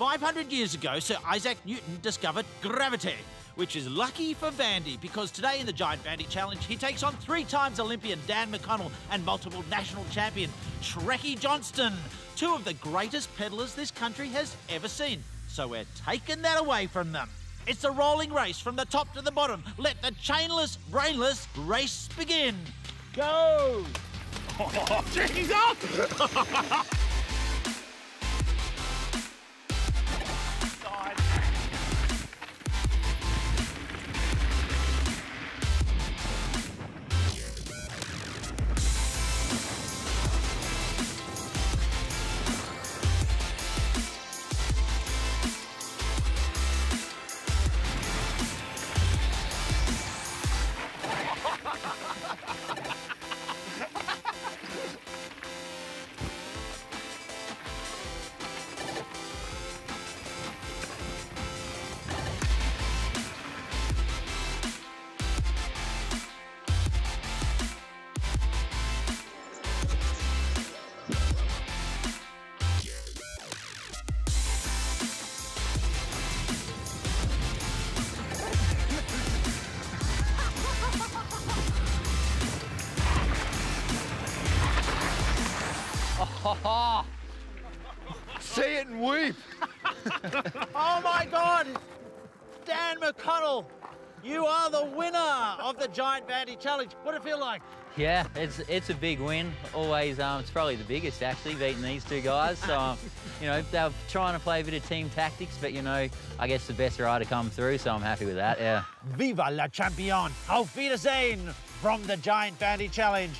500 years ago, Sir Isaac Newton discovered gravity, which is lucky for Vandy, because today in the Giant Vandy Challenge, he takes on 3-time Olympian Dan McConnell and multiple national champion Trekky Johnson, two of the greatest peddlers this country has ever seen. So we're taking that away from them. It's a rolling race from the top to the bottom. Let the chainless, brainless race begin. Go! Oh, he's up! See it and weep. Oh my God, Dan McConnell, you are the winner of the Giant Vandy Challenge. What did it feel like? Yeah, it's a big win. Always, it's probably the biggest actually, beating these two guys. So, you know, they're trying to play a bit of team tactics, but you know, I guess the best rider come through. So I'm happy with that. Yeah. Viva la champion, Alfida Zane from the Giant Vandy Challenge.